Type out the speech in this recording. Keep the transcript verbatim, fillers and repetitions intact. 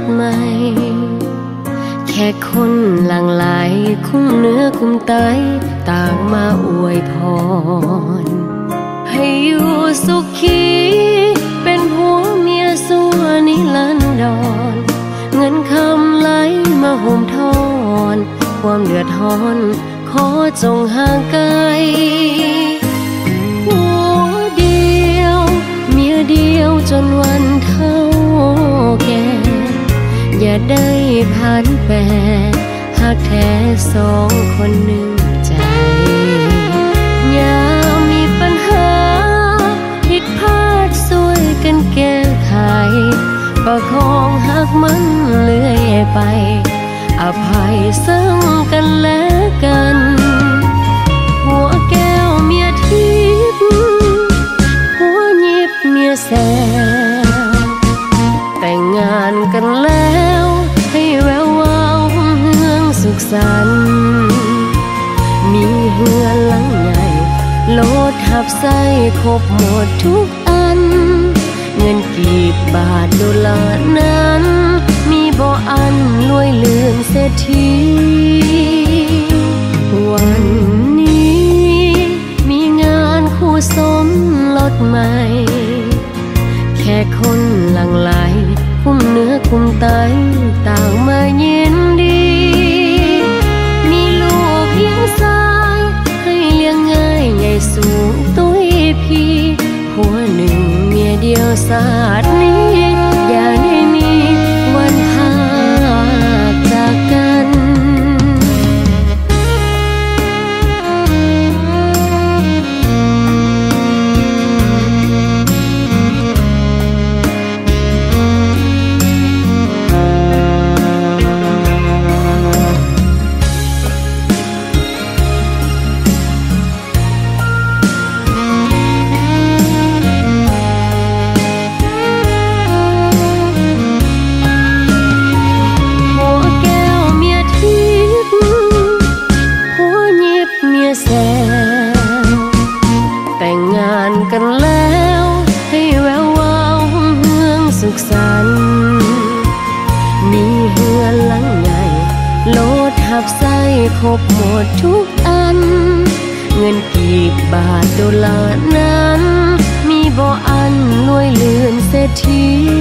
กใหม่แค่คนหลั่งไหลคุ้มเนื้อคุ้มไตต่างมาอวยพรให้อยู่สุขีเป็นผัวเมียสัวนิรันดรเงินคำไหลมาห่มทอนความเดือดร้อนขอจงห่างไกลผัวเดียวเมียเดียวจนวันเท่าแก่อย่าได้ผ่านแปรหากแท้สองคนหนึ่งใจยามมีปัญหาผิดพลาดซวยกันแก้ไขประคองหักมันเลื่อยไปอภัยซึ่งกันและกันหัวแก้วเมียทิพย์หัวหยิบเมียแสบแต่งงานกันแล้วให้แวววาวเฮืองสุขสันต์มีเฮือนหลังใหญ่โลดทับไส้ครบหมดทุกอันเงินกีบบาทดอลลาร์นั้นมีบ่อันรวยลืมเศรษฐีวันนี้มีงานคู่สมรสใหม่แค่คนหลั่งไหลคุ้มเนื้อคุ้มไตต่างมายินดีมีลูกเลี้ยงสายให้เลี้ยงง่ายใหญ่สูงตุ้ยพีผัวหนึ่งเมียเดียวศาสตร์นี้อย่าได้มีวันพาจากกันครบหมดทุกอันเงินกีบบาทดอลลาร์นั้นมีบ่อันรวยลืมเศรษฐี